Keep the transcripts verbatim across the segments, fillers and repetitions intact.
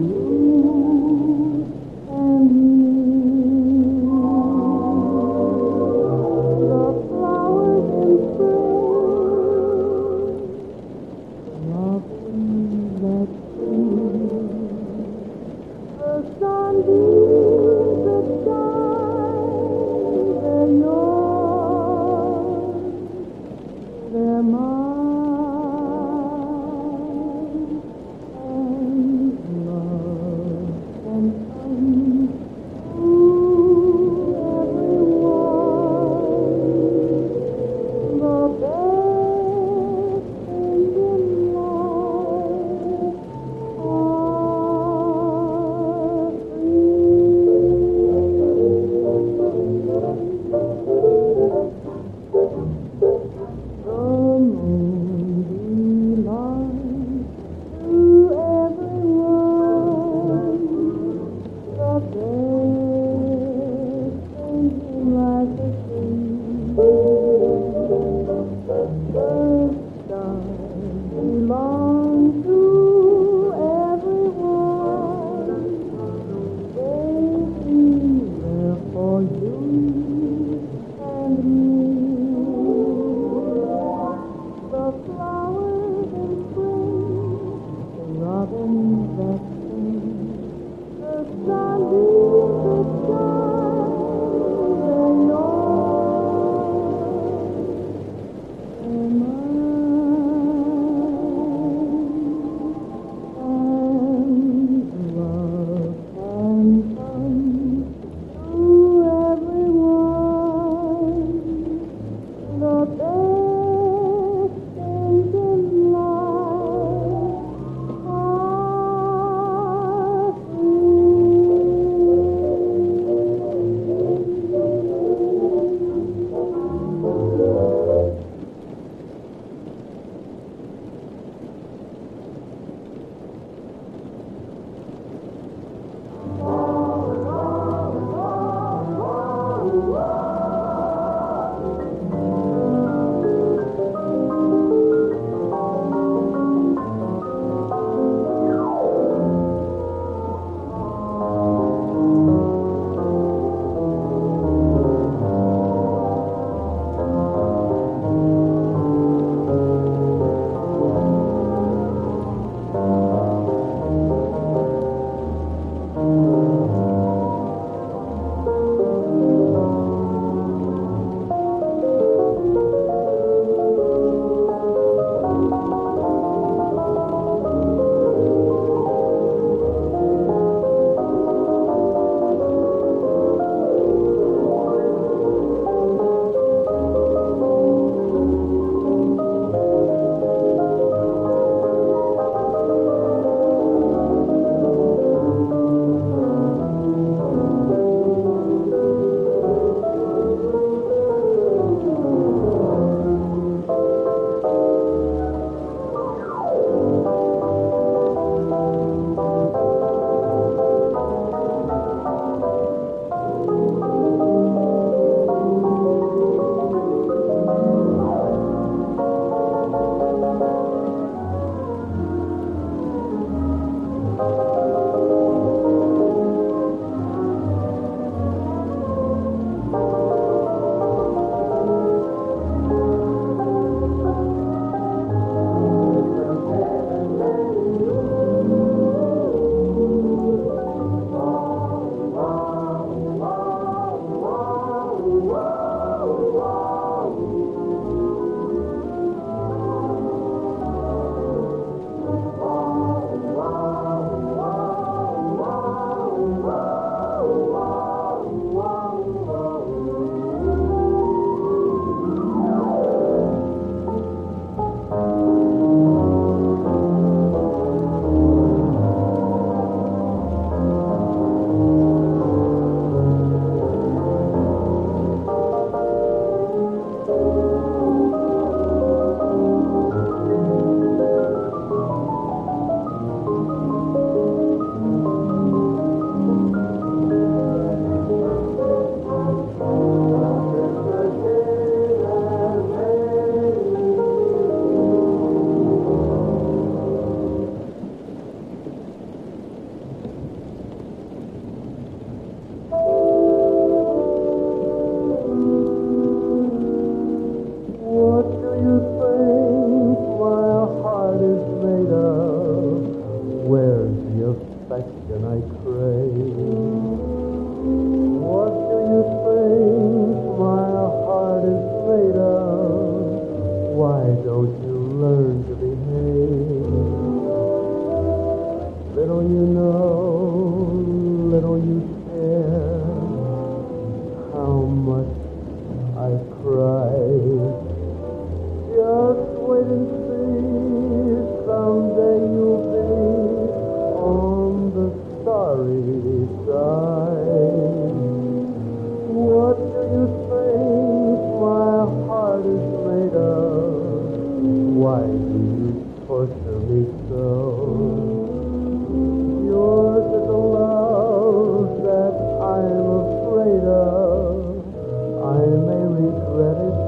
Mind and love. Can I crave? What do you think my heart is made of? Why don't you learn to behave? Little you know, little you care, how much I cry. Just wait and see, someday you'll be on the starry side. What do you think my heart is made of? Why do you torture me so? I'm afraid of, I may regret it.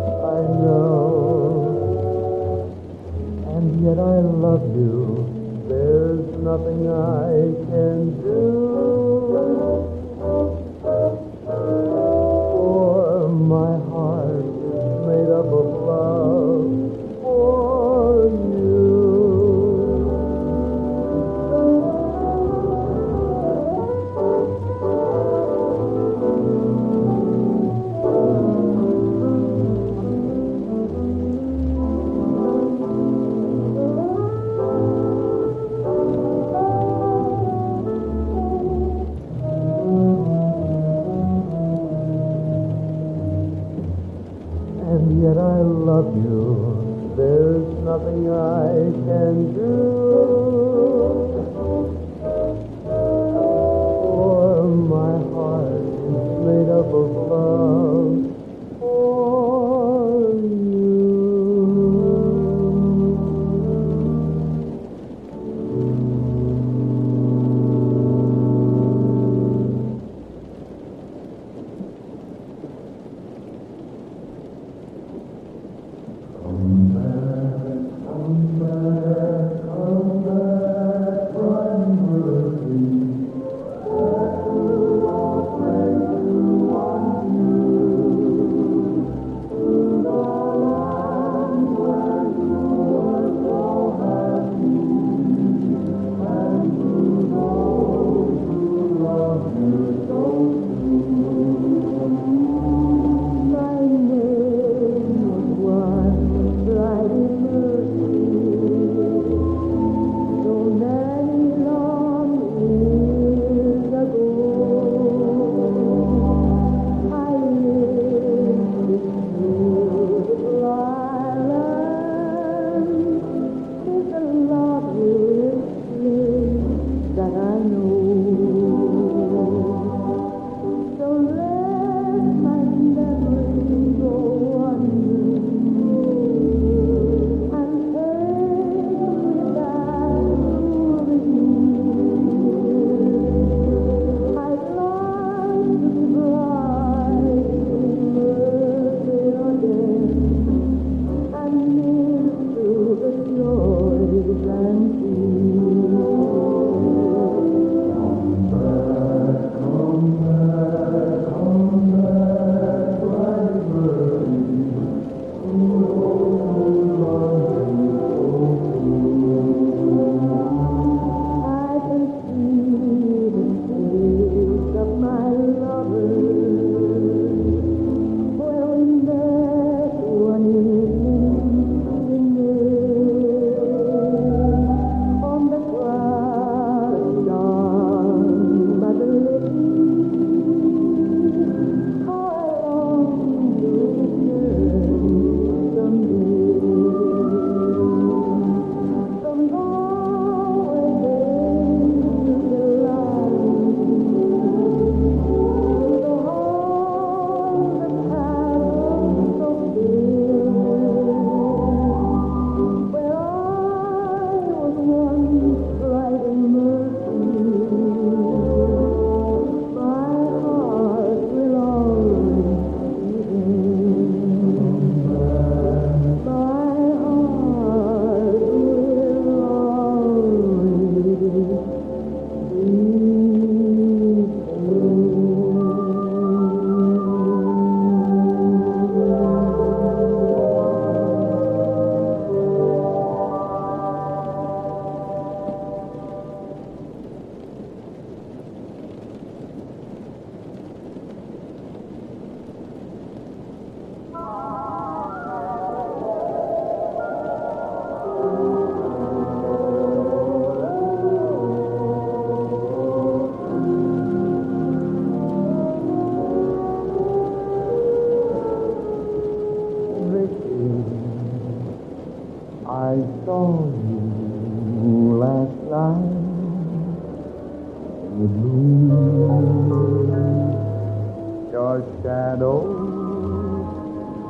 Your shadow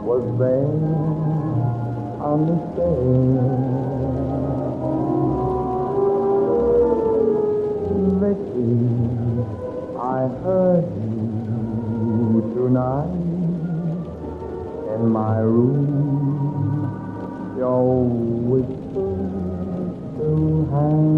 was there on the stairs. Mickey, I heard you tonight in my room. Your whisper to hang.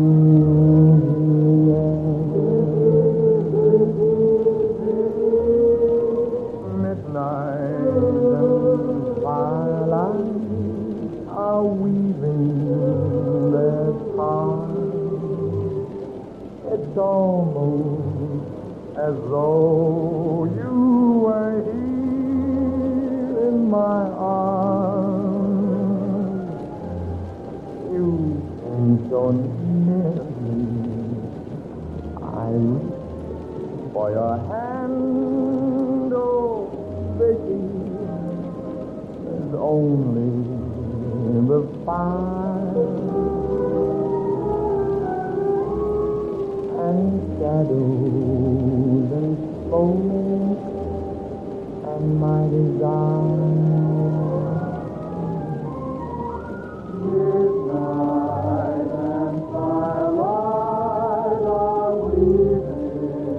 It's almost as though you were here in my arms. You came so near me. I reached for your hand, oh Vicky. There's only the fire. Shadows and smoke and my desire. Midnight and firelight are weaving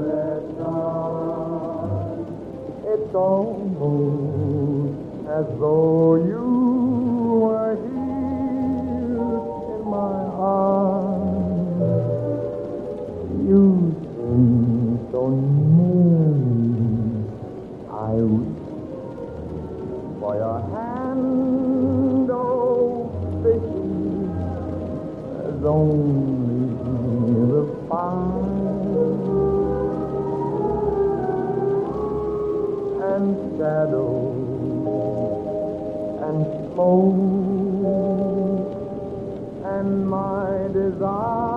their charm. It's almost as though you were here in my arms. You seem so near me. I reach for your hand, oh Vicky. There's only the fire and shadows and smoke and my desire.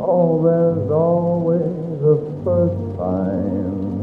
Oh, there's always a first time.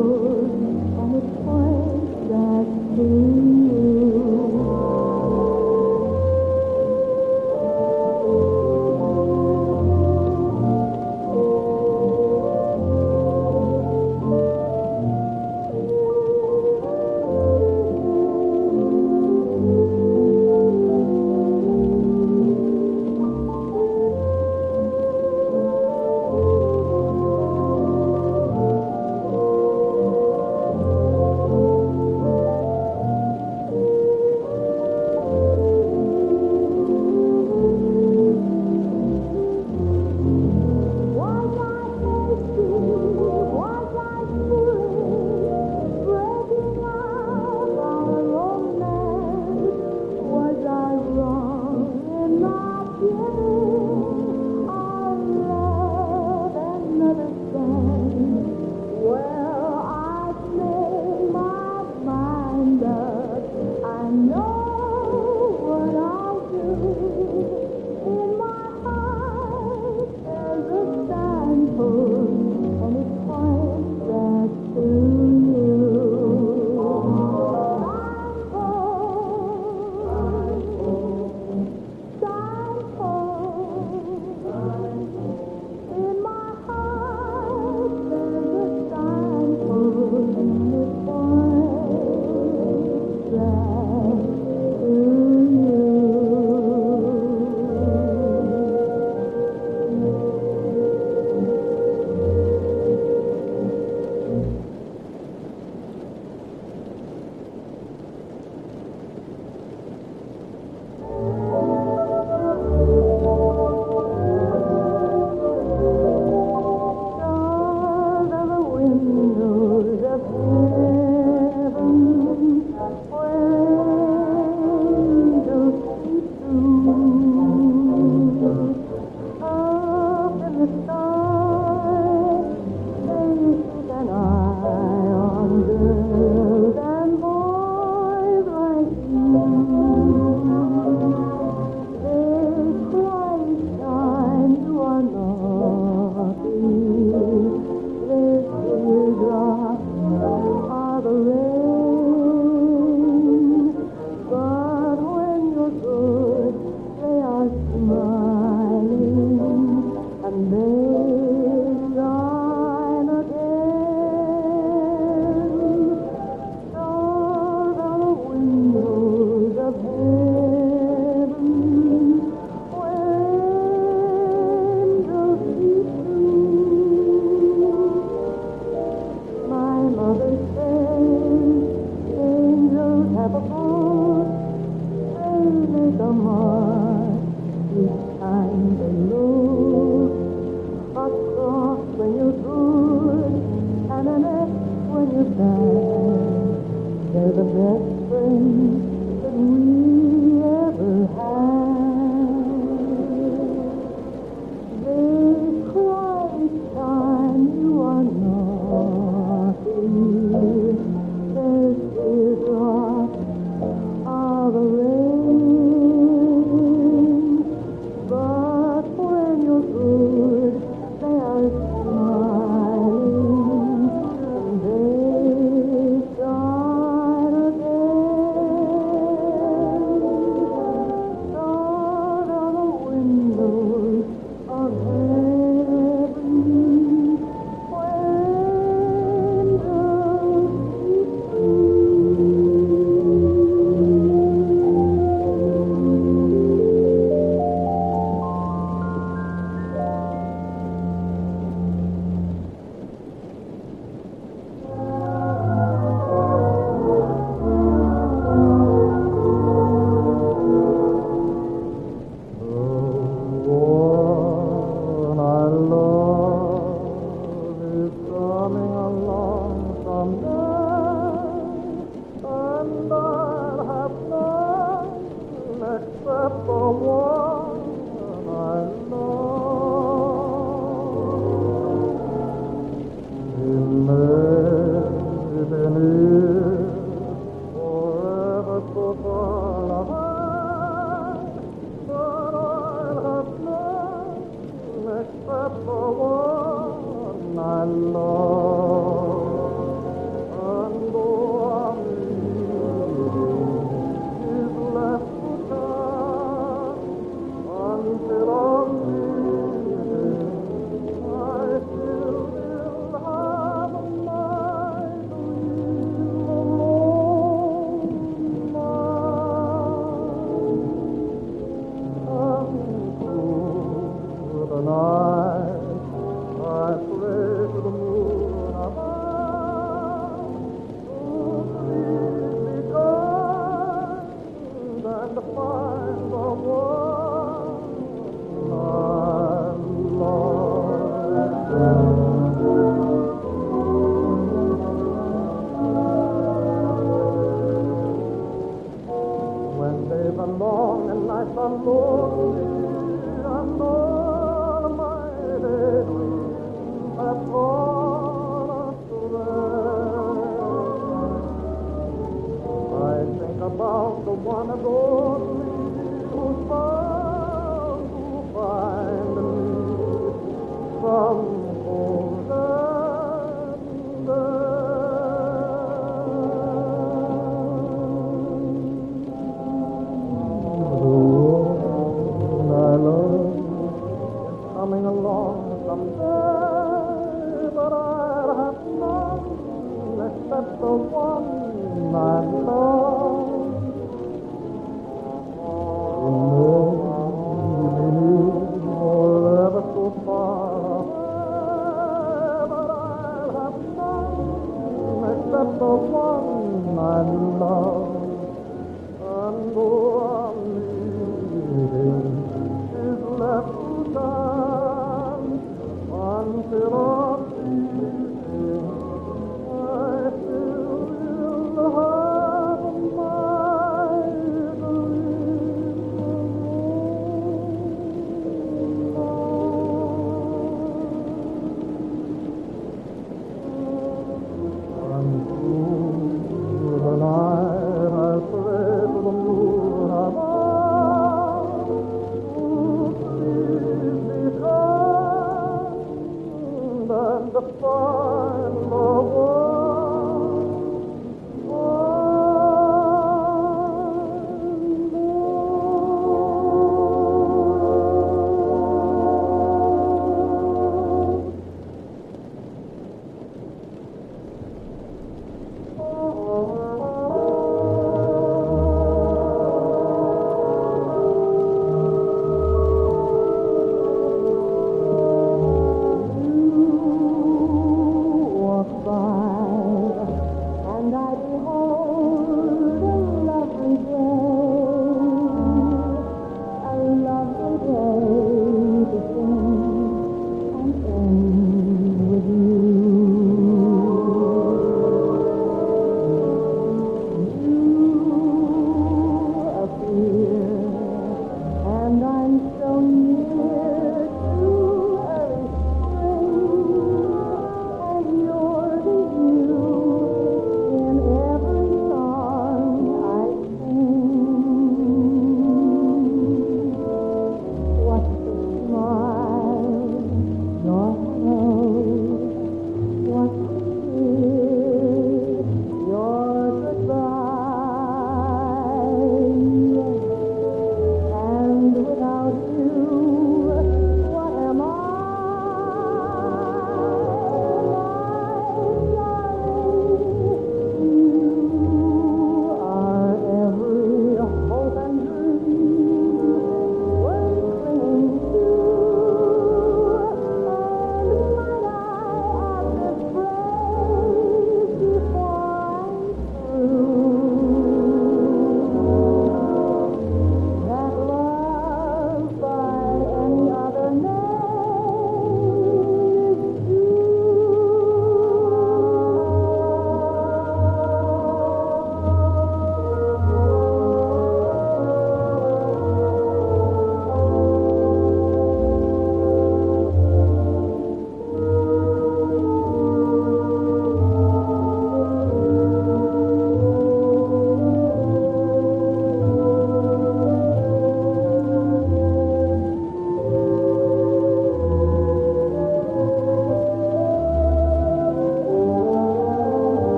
Thank you.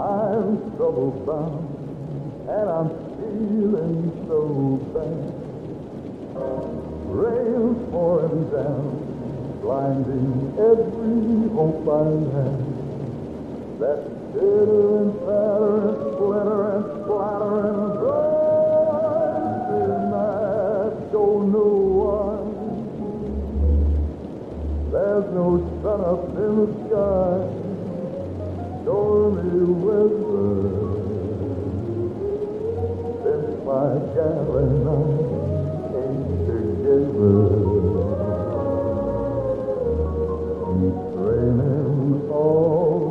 I'm trouble-bound, and I'm feeling so bad. Rails for and down, blinding every hope I have. That bitter and fatter and splitter and splatter and drives in I don't know why. There's no sun up in the sky. Stormy weather, since my gal and I came together. It's raining all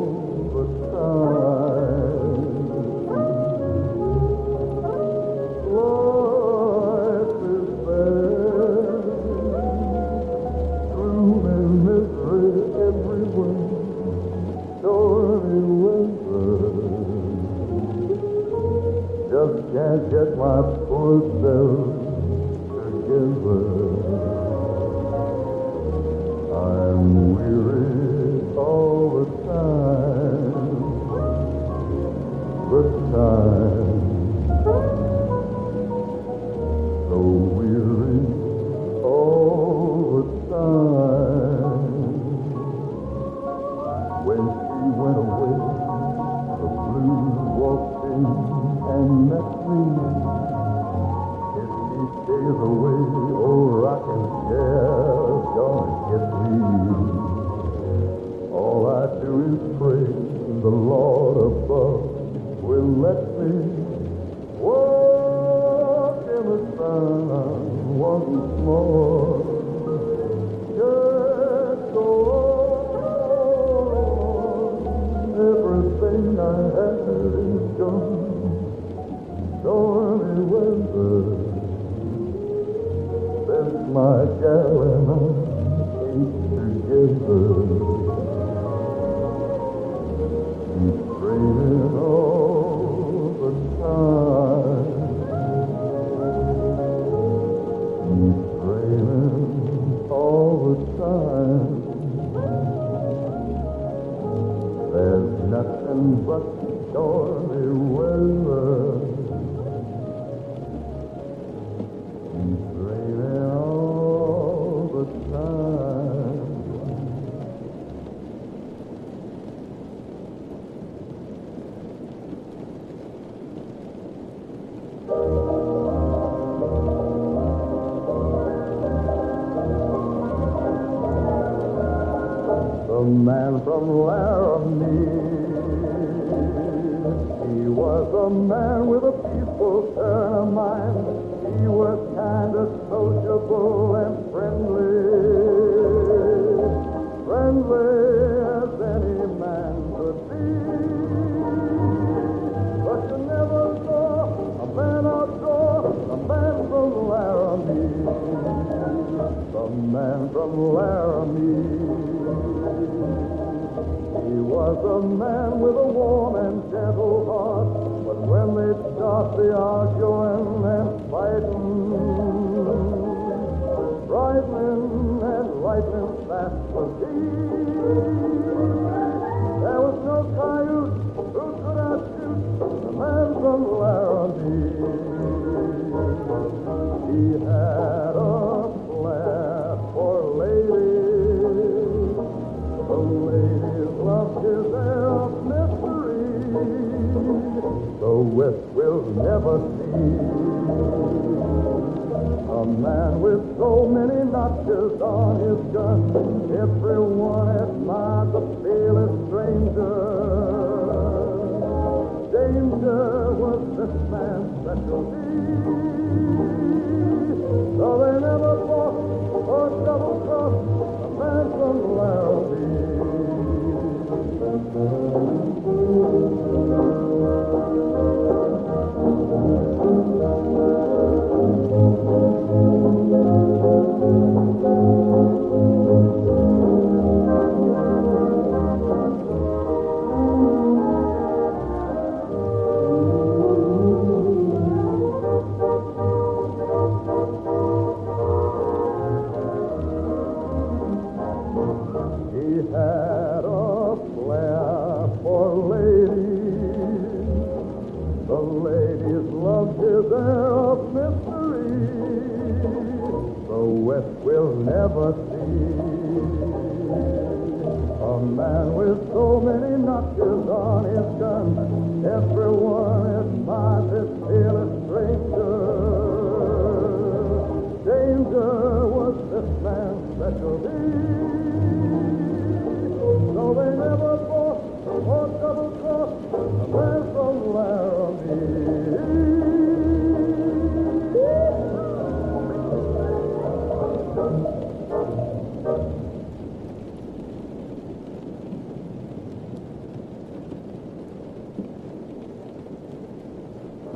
the time. Life is bad, gloom and misery everywhere. Stormy weather, just can't get my poor self together. I'm weary all the time, the time, so weary all the time. When went away, the blue walked in and met me. If she stays away, oh, rockin' chair, don't get me. All I do is pray the Lord above will let me walk in the sunlight once more. Just go on. Everything I have is gone. Stormy weather, since my gal and I ain't together. It's raining all the time. It's raining all the time. There's nothing but stormy weather. It's raining all the time. The man from Laramie, he was a man with a peaceful turn of mind. He was kind of sociable and friendly, friendly as any man could be. But you never saw a man outdoors, a man from Laramie, the man from Laramie. He was a man with a warm and gentle heart, but when they start the arguing and fighting, brightening and lightning fast was he. There was no coyote who could outshoot the man from Laramie. He had a flair for ladies, the ladies. Love is their mystery, the West will never see. A man with so many notches on his gun, everyone admired the fearless stranger. Danger was this man's specialty, so they never fought or double-crossed a man from Laramie. Thank you. that we'll never see. A man with so many notches on his gun, everyone admires his fearless stranger. Danger was this man's specialty, so they never fought or double-crossed a man from Laramie.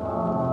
Oh.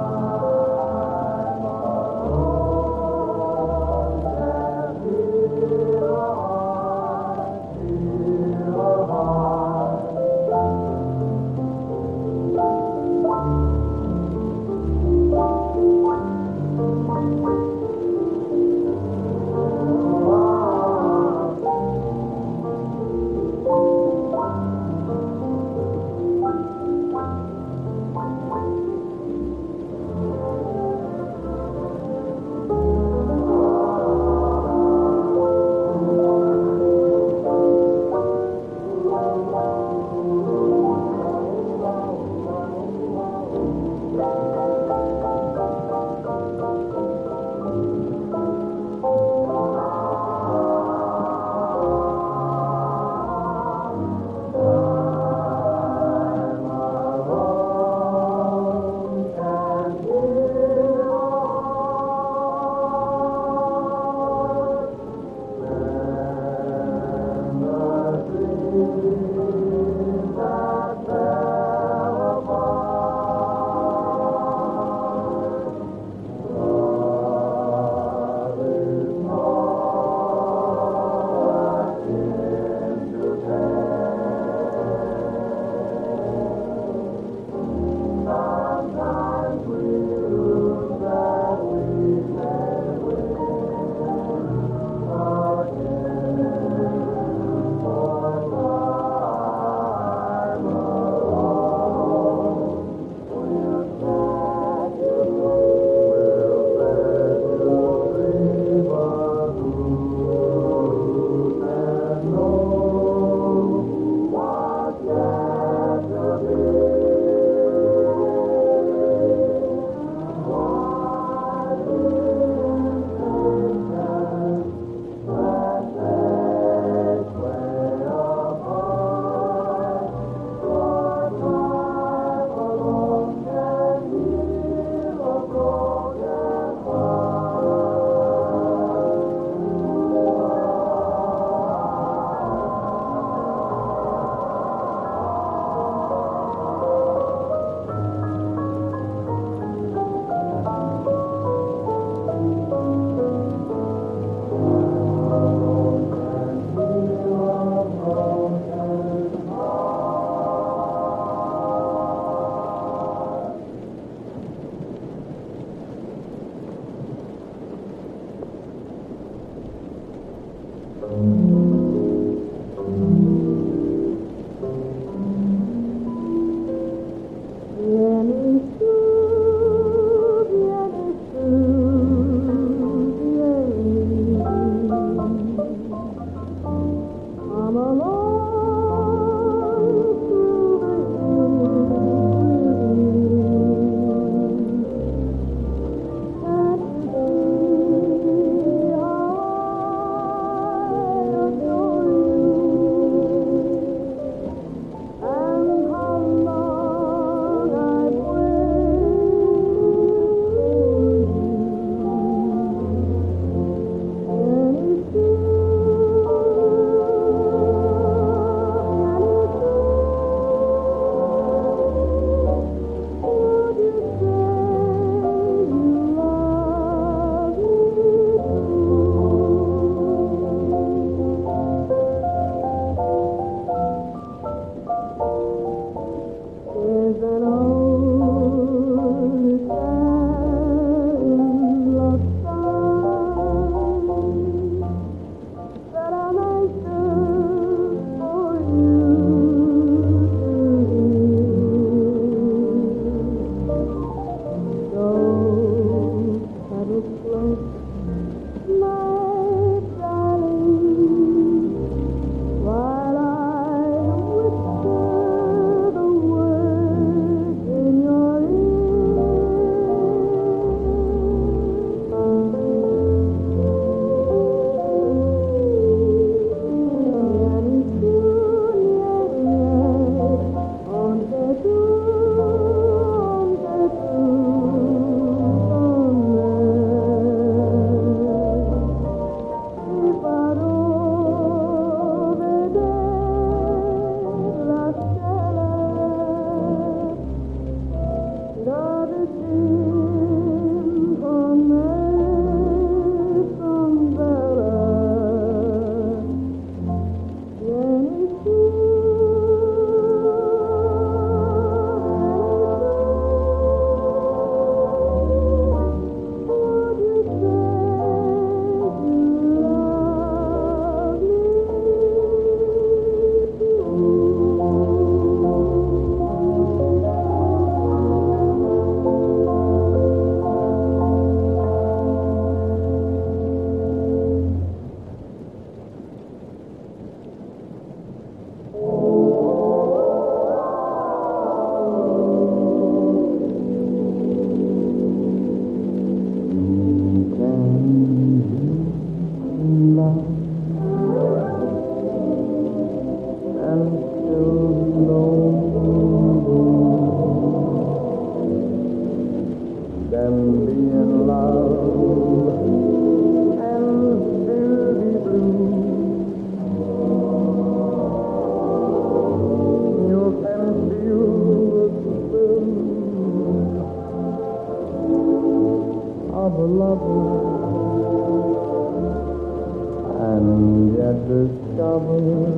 trouble.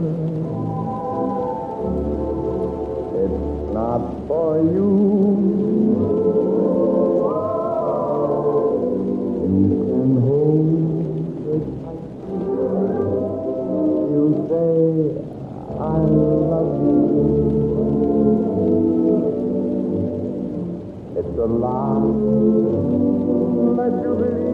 It's not for you. You can hold it tight. You say, I love you. It's a lie that you believe.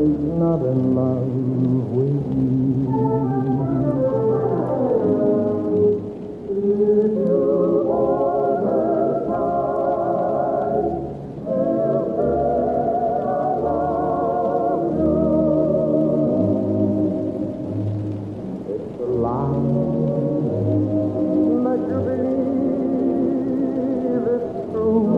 Is not in love with you. If you overnight, it's a lie that you believe it's true.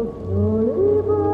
Surely burn.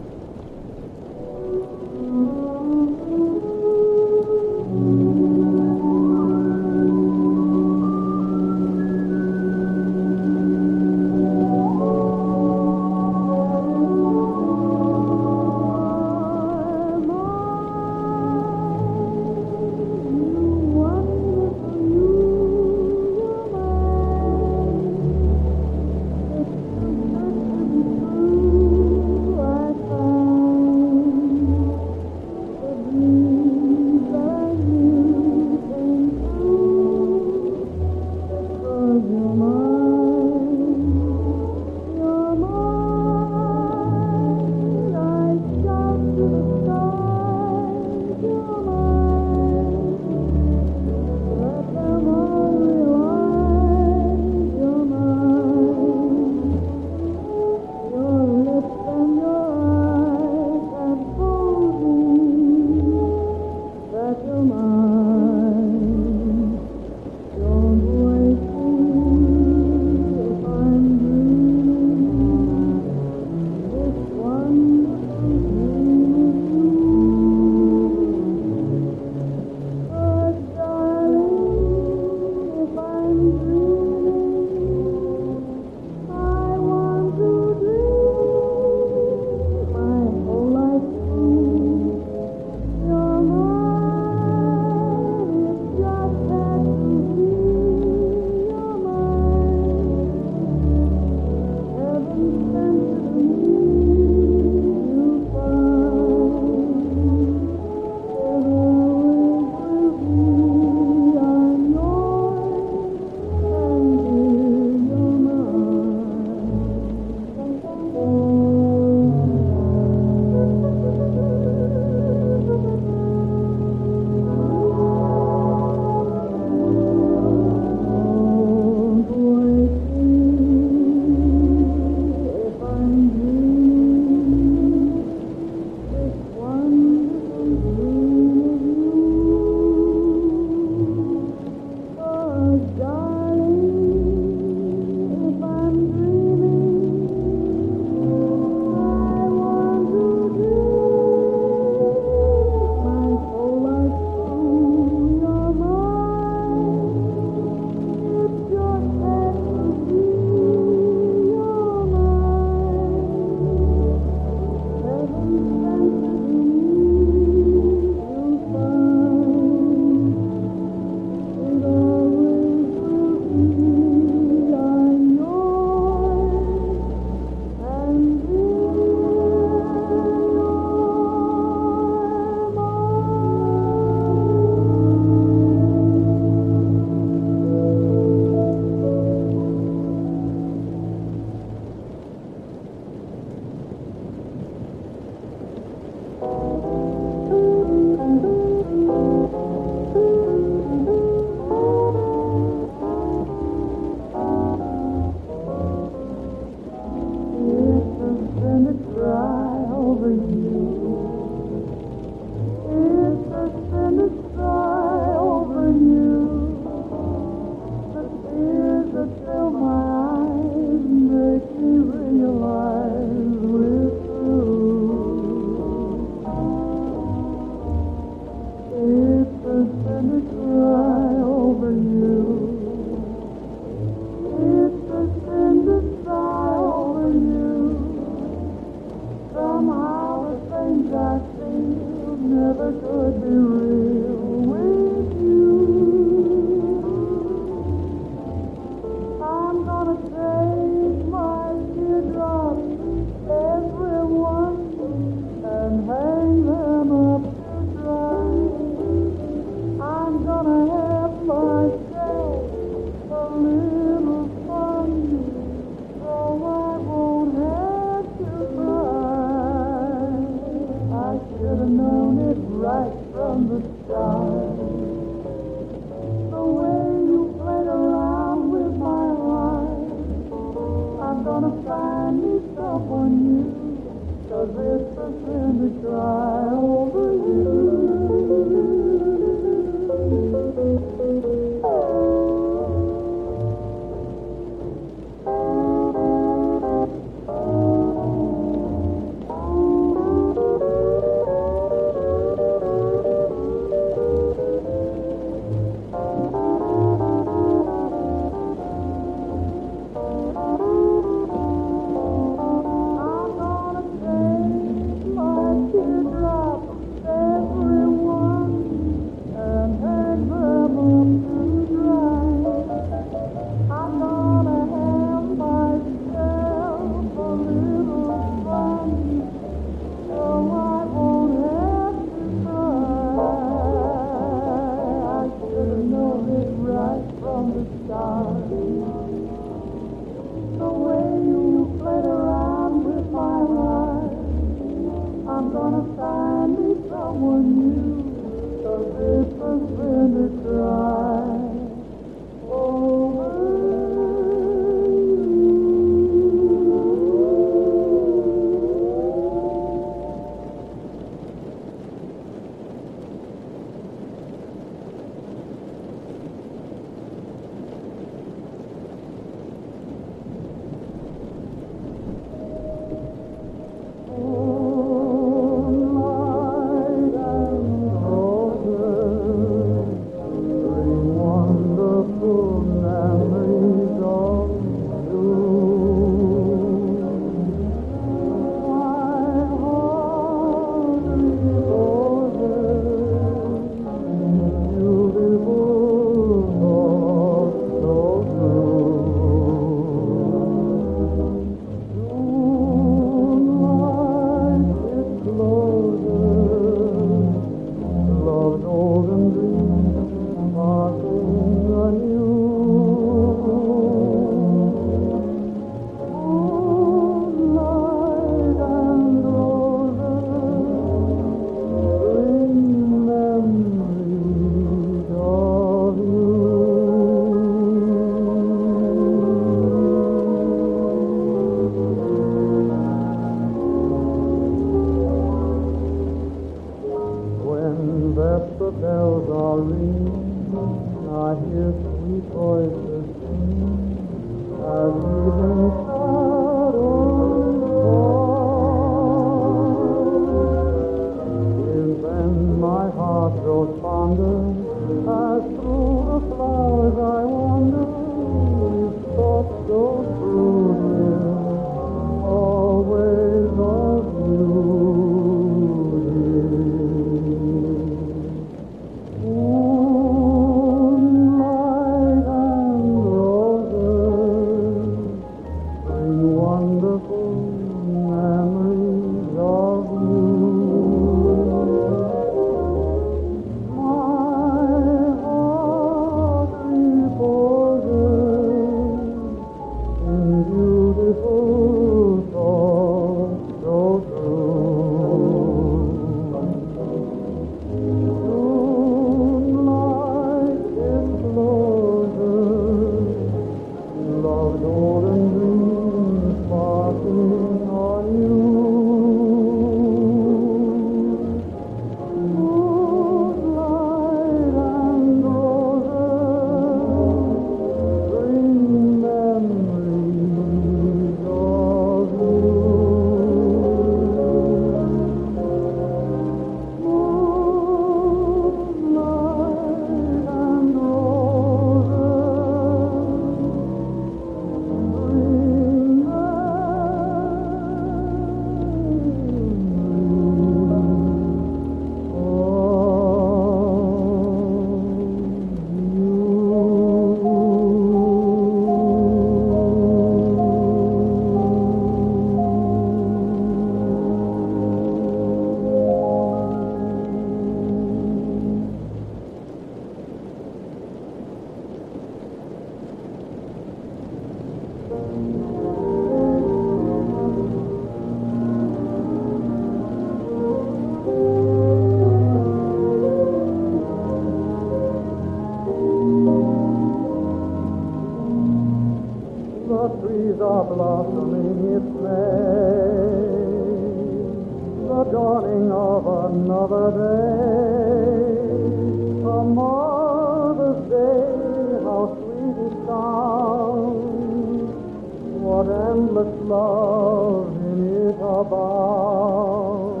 Love in it abounds.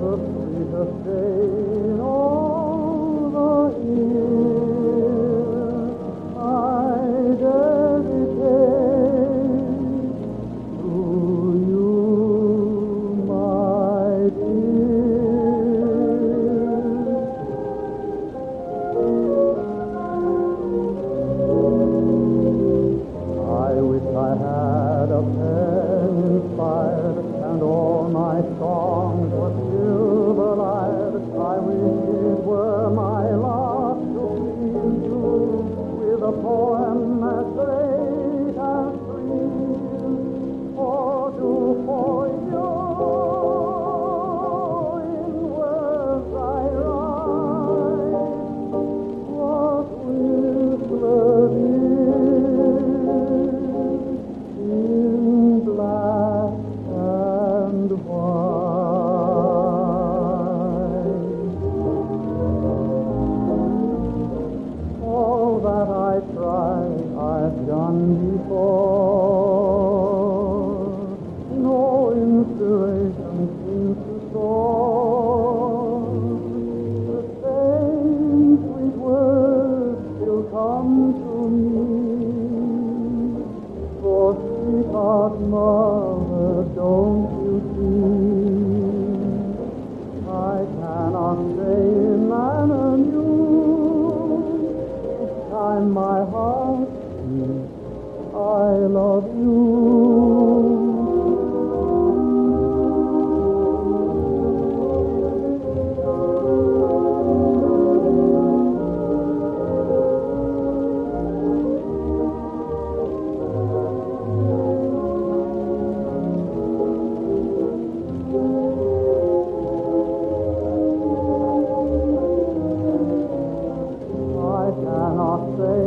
The sweetest day all the year I dedicate to you, my dear. I wish I had a pen inspired, and all my songs were silver-eyed. I wish it were my lot to please you with a poem as great as dreams, or to for you in words I write what will be. I've done before, no inspiration seems to soar. The same sweet words still come to me. For sweetheart, mother, don't you see? I cannot say in manner new. Each time my heart, I love you. I cannot say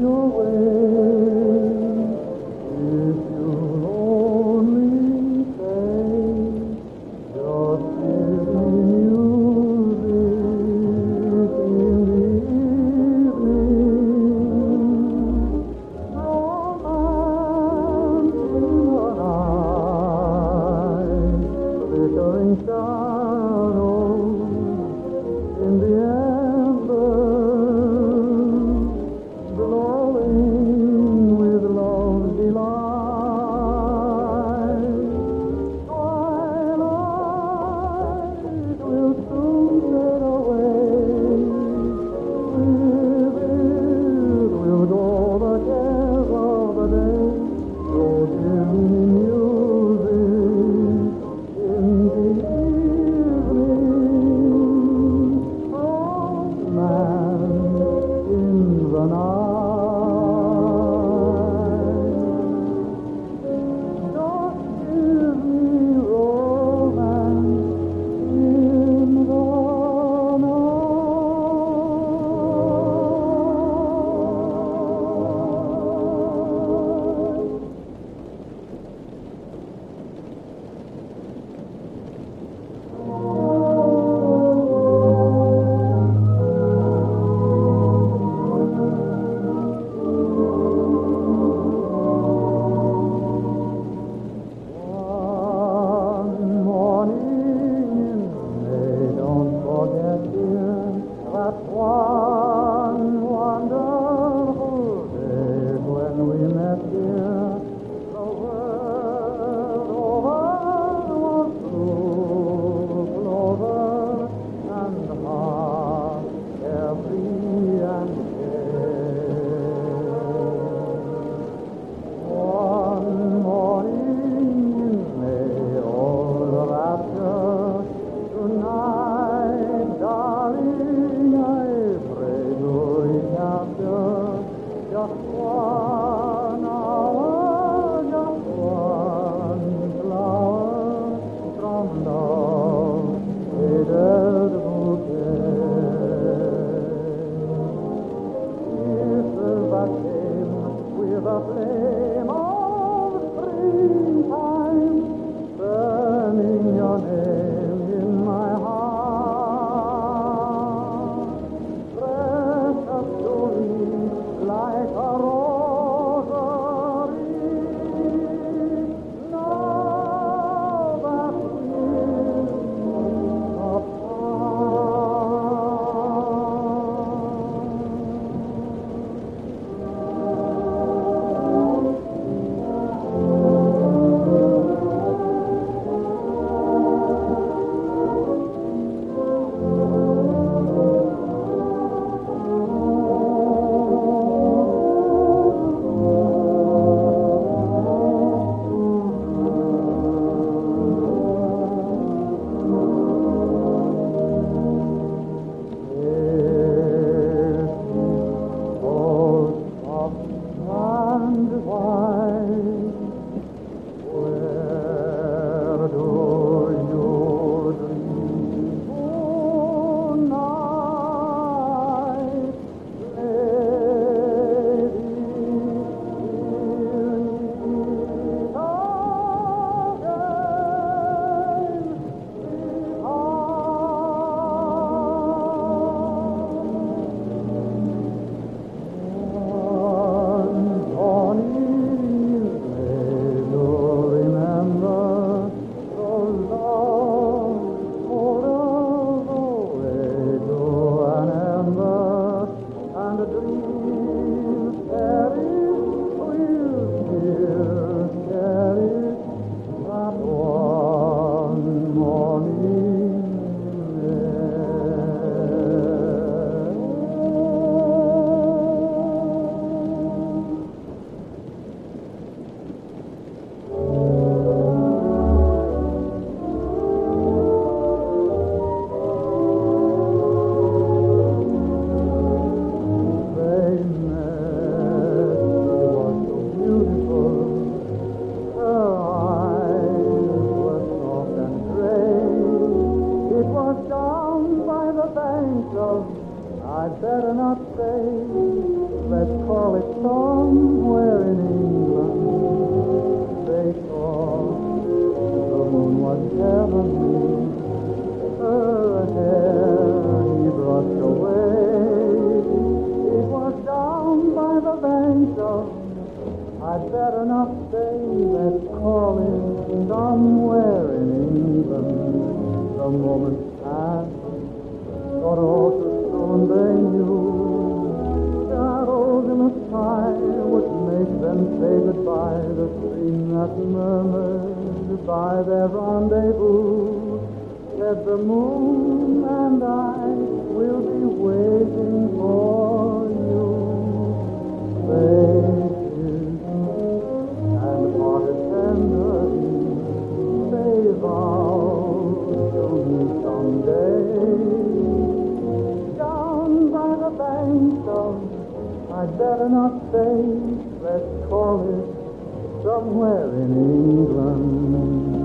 your way if you'll only say. Somewhere in England, a moment passed, but all too soon they knew shadows in the sky would make them say goodbye. The stream that murmured by their rendezvous said, the moon and I will be waiting for you. They I'd better not say, let's call it somewhere in England.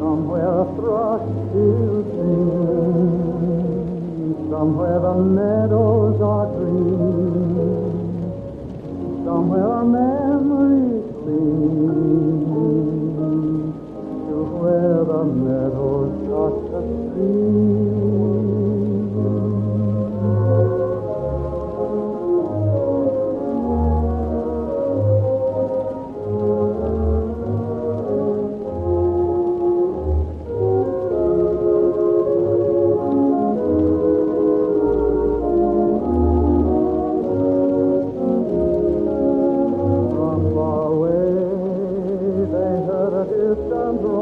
Somewhere a thrush will sing, somewhere the meadows are green, somewhere a memory clings to where the meadows touch the sea. From far away they heard a distant roar.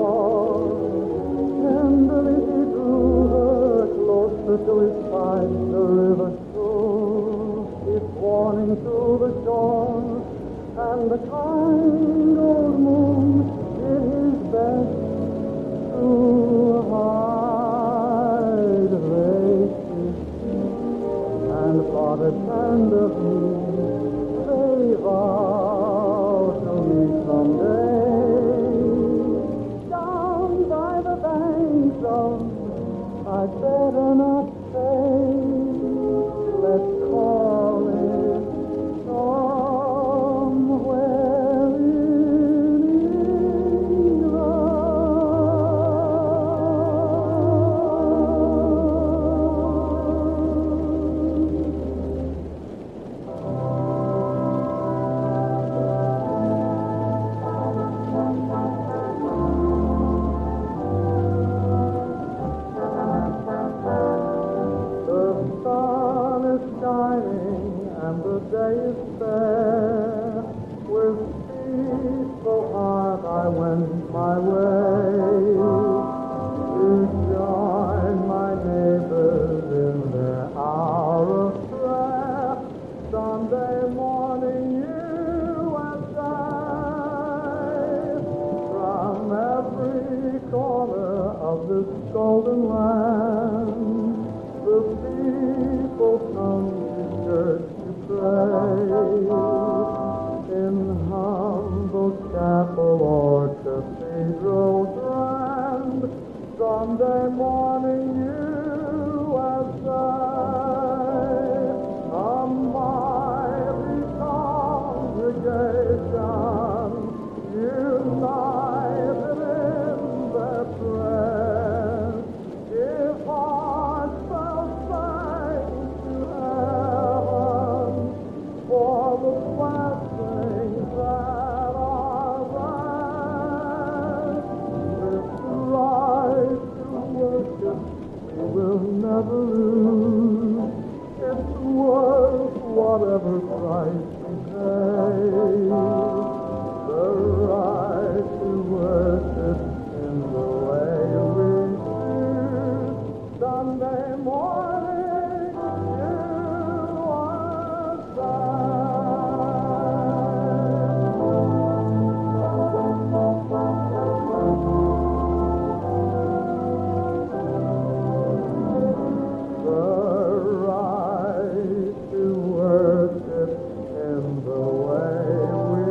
To his side, the river shook its warning to the shore, and the kind old moon did his best to hide the kisses, and parted tenderly. They vowed to meet someday down by the banks of. I'd better not say, let's call it somewhere in England. Day is fair, with peaceful heart I went my way, to join my neighbors in their hour of prayer. Sunday morning you and I, from every corner of this golden land, the people come to church. In humble chapel or cathedral grand, Sunday morning you and I, a mighty congregation, united in their prayer, give heartfelt thanks to heaven for the blessings that are theirs. If the right to worship we will never lose, it's worth whatever price we pay. The right to worship in the way we choose. Sunday morning, you are Sunday. The right to worship in the way we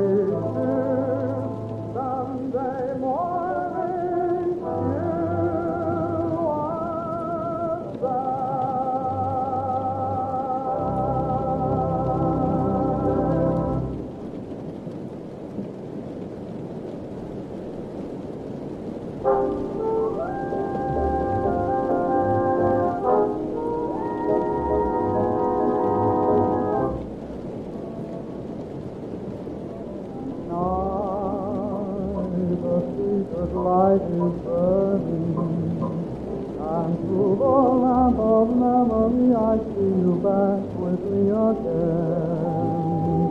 brightly burning. And through the lamp of memory I see you back with me again.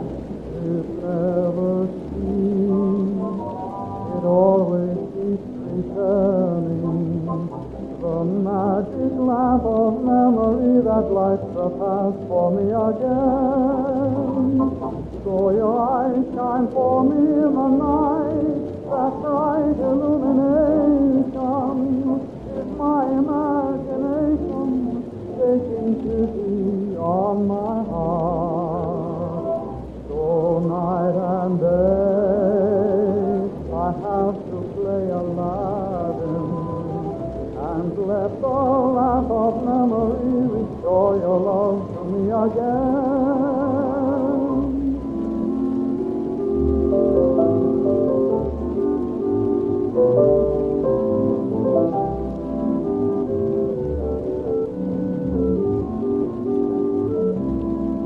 It never seems, it always keeps returning. The magic lamp of memory that lights the past for me again. So your eyes shine for me in the night, that bright illumination is my imagination taking pity on my heart. So night and day I have to play Aladdin and let the lamp of memory restore your love to me again. Thank you.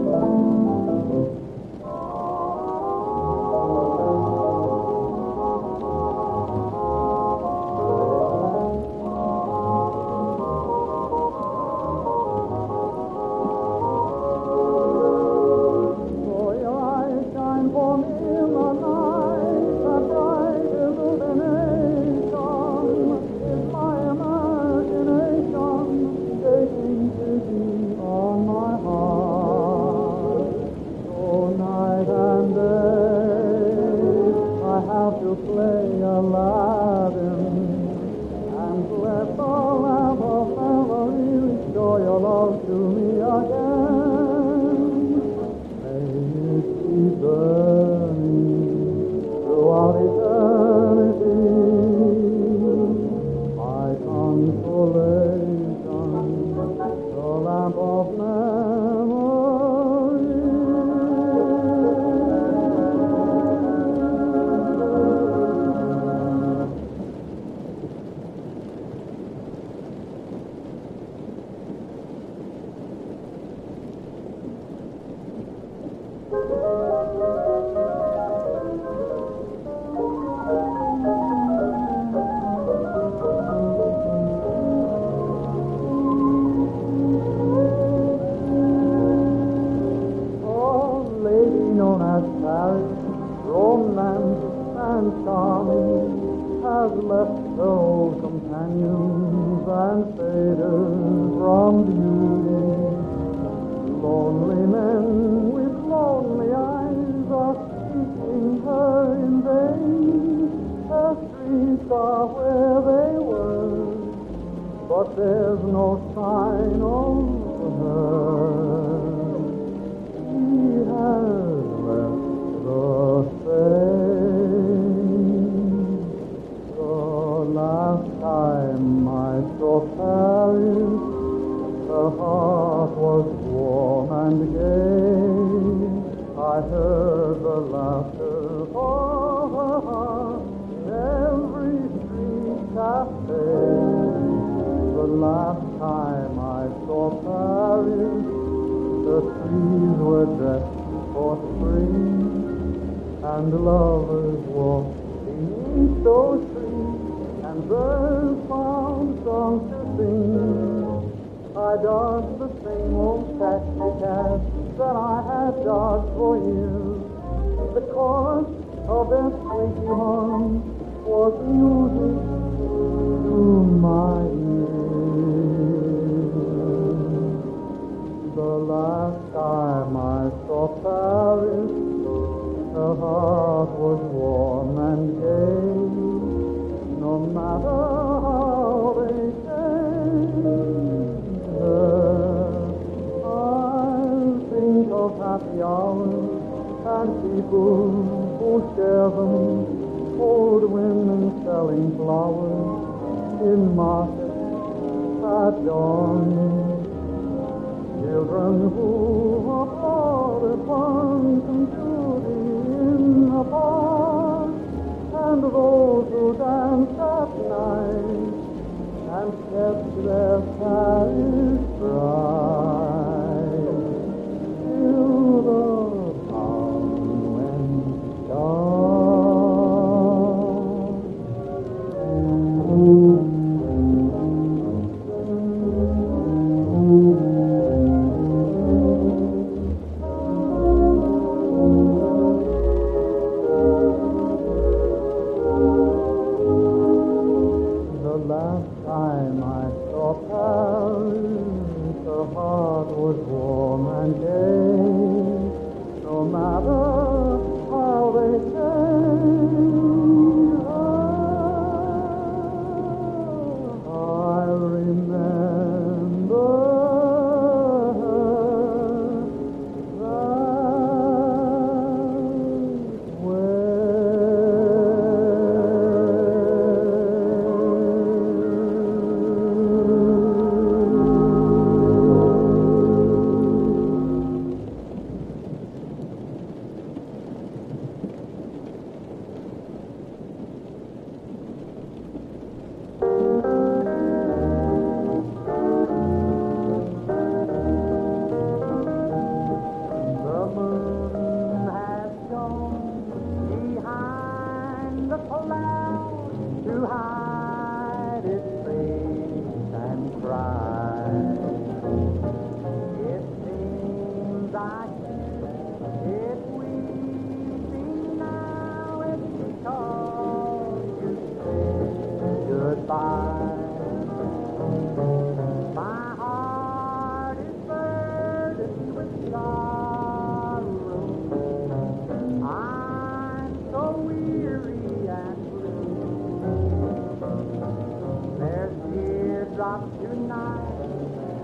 up tonight.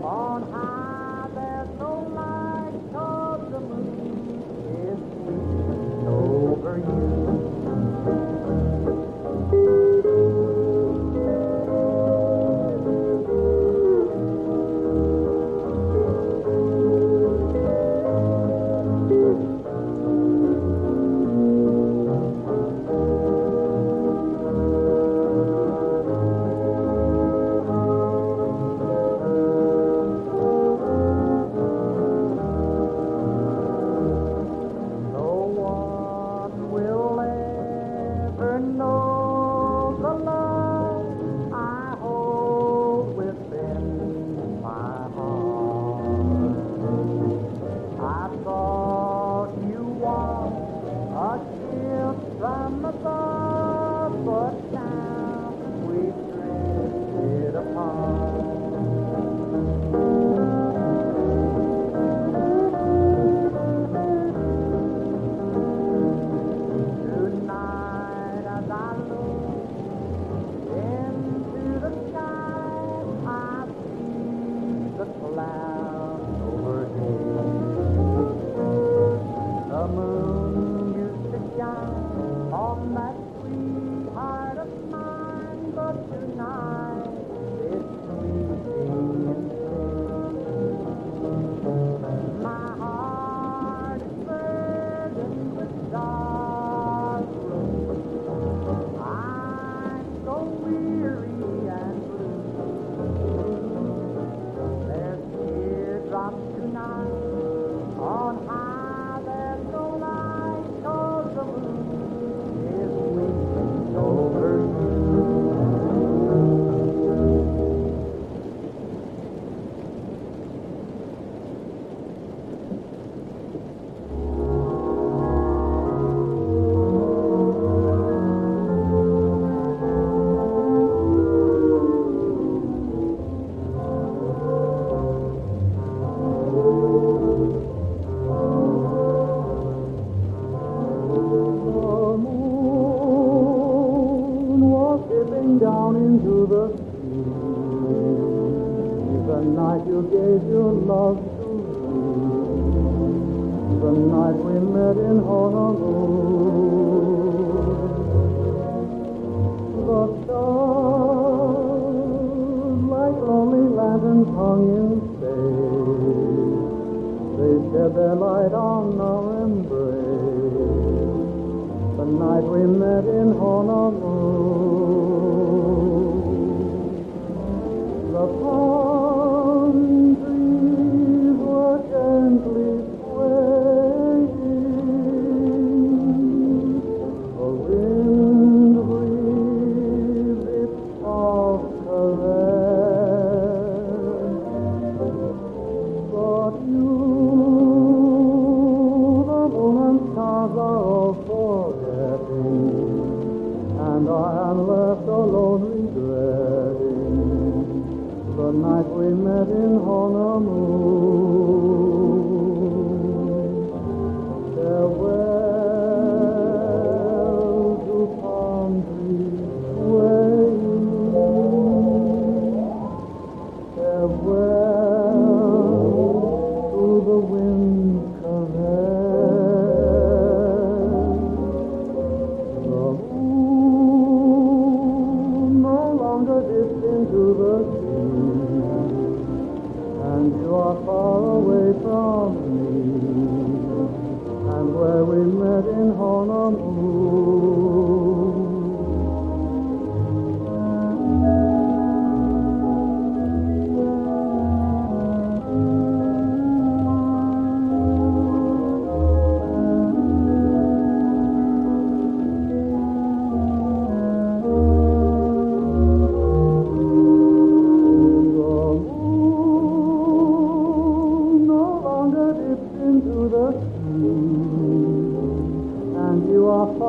On high there's no light, 'cause the moon is sweet over you.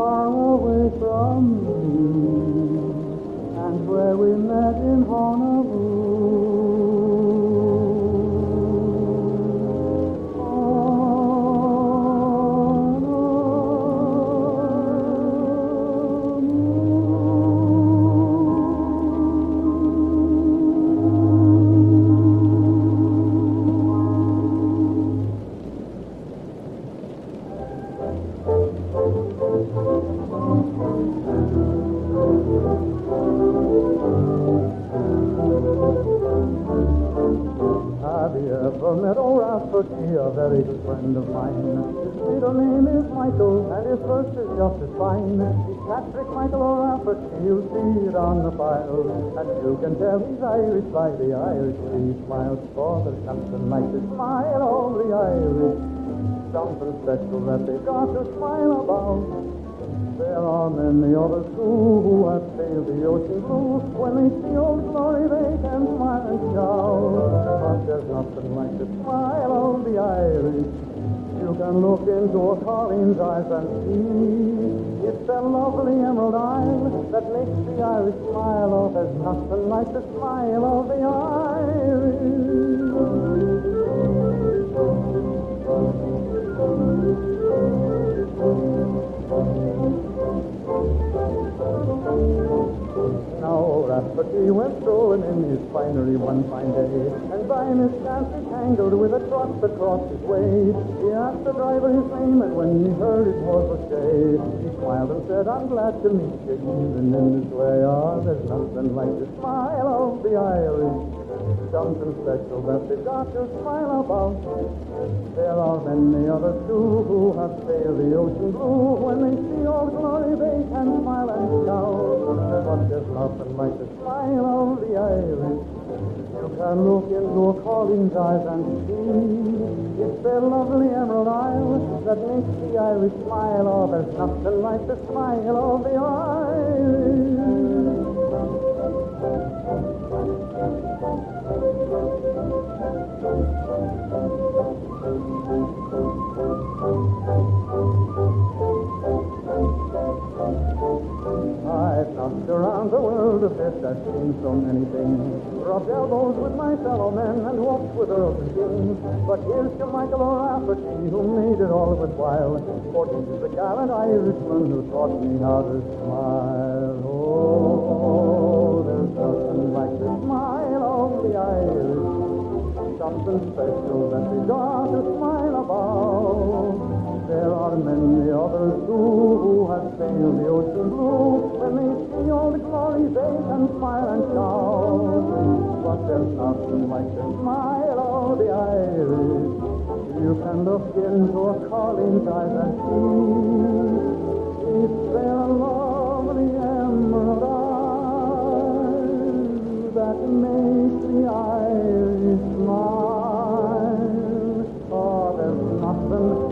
Far Have you ever met O'Rafferty, a very good friend of mine? His middle name is Michael, and his first is just as fine. He's Patrick Michael O'Rafferty, you see it on the file. And you can tell he's Irish by the Irish way he smiles, for there's something like the smile of the Irish, something special that they've got to smile about. There are many others too who have sailed the ocean blue. When they see old glory, they can smile and shout. But there's nothing like the smile of the Irish. You can look into a Colleen's eyes and see it's a lovely emerald isle that makes the Irish smile. Oh, there's nothing like the smile of the Irish. Now O'Rafferty went strolling in his finery one fine day, and by mischance he tangled with a truck that crossed his way. He asked the driver his name, and when he heard his horse was gay, he smiled and said, "I'm glad to meet you even in this way." Oh, there's nothing like the smile of the Irish, something special that they've got to smile about. There are many others too who have sailed the ocean blue. When they see old glory, they can smile and shout. But there's nothing like the smile of the Irish. You can look into a Colleen's eyes and see it's their lovely emerald isle that makes the Irish smile. Oh, there's nothing like the smile of the I've knocked around the world a bit, I've seen so many things, rubbed elbows with my fellow men and walked with earls and kings. But here's to Michael O'Rafferty, who made it all worthwhile, for he's the gallant Irishman who taught me how to smile. Oh, there's nothing like the smile of the Irish, something special that they got to smile about. There are many others too who have sailed the ocean blue. When they see all the glory, they can smile and shout. But there's nothing like the smile of the Irish. You can look into a Colleen's eyes and see it's their lovely emerald eyes that makes the Irish smile. Oh, there's nothing.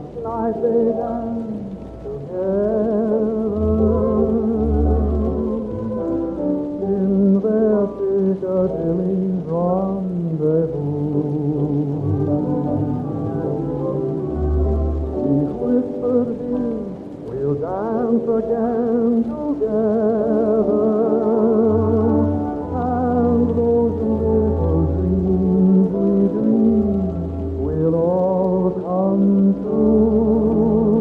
Just like they done to heaven in their Piccadilly rendezvous. He whispered him, we'll dance again together, and those little dreams we dream will all come together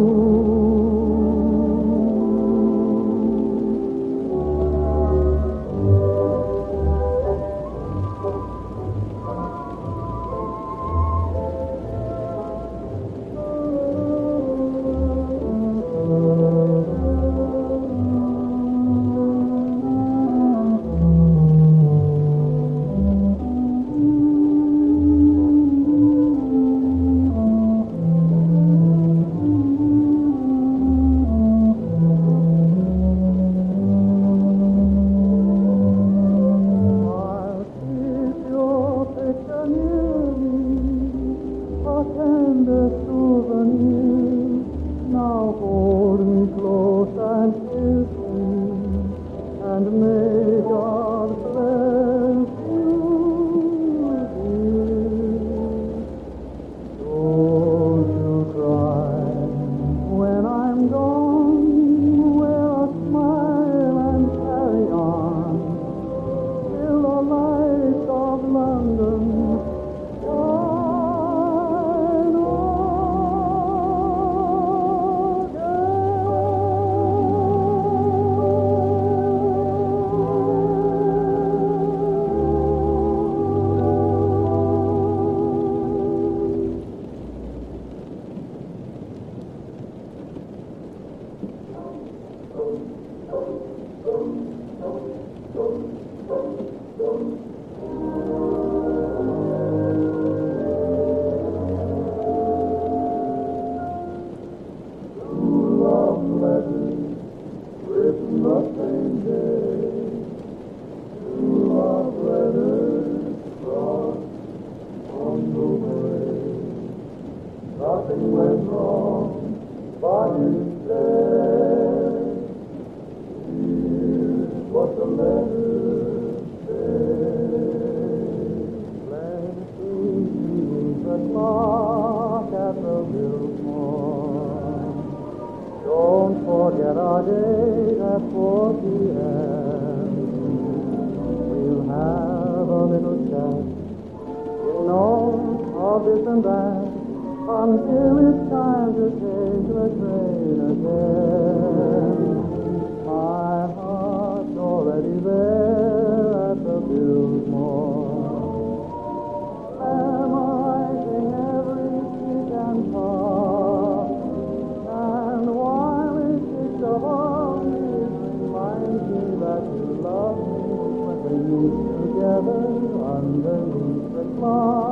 underneath the cloud.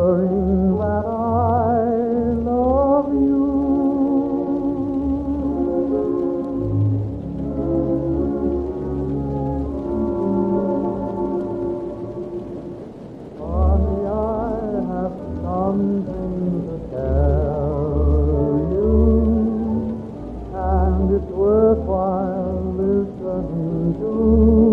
whispering that I love you. Honey, I have something to tell you, and it's worthwhile listening to.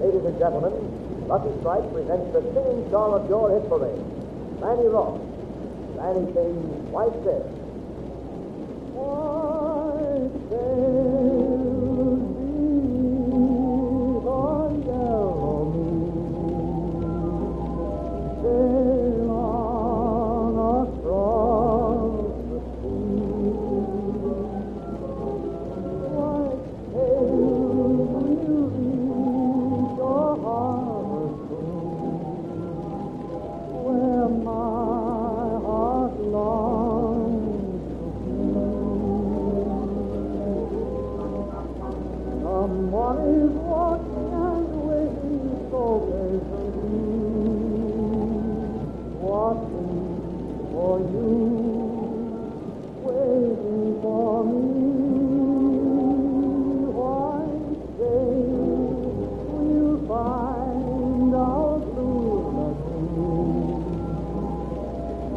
Ladies and gentlemen, Lucky Strike presents the singing star of your hit parade, Lanny Ross. Lanny sings White Sails. White sails be on yellow moon, sail on across the sea. White sails will be Someone is watching and waiting so patiently, watching for you, waiting for me. White sails we'll find out soon as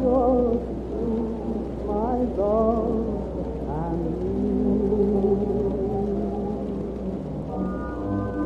soon, just you, my dove, and me. Thank you.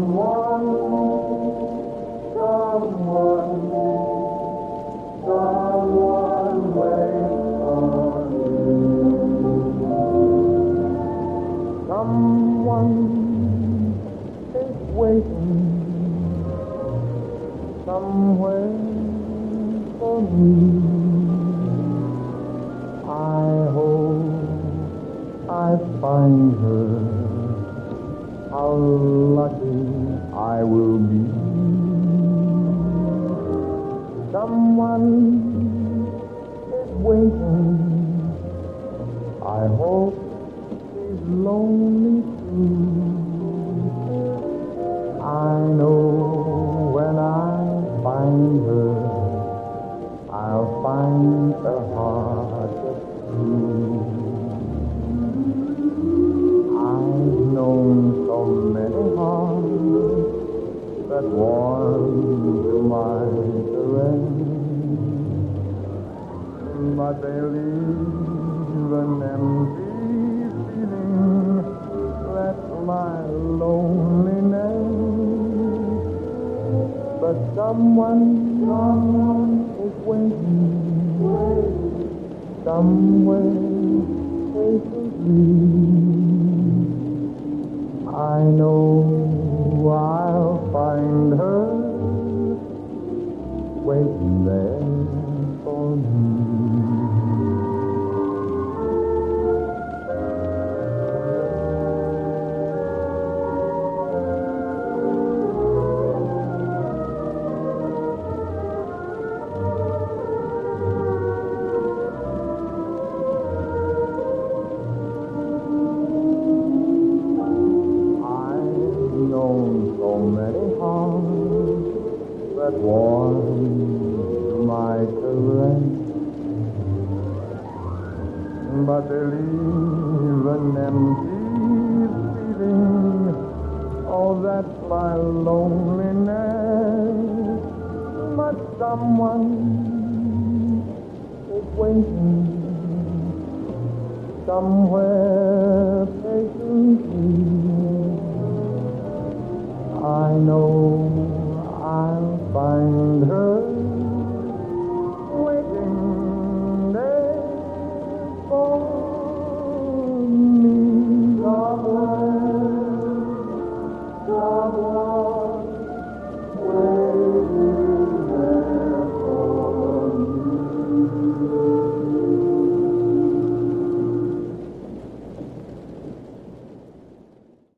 Lord,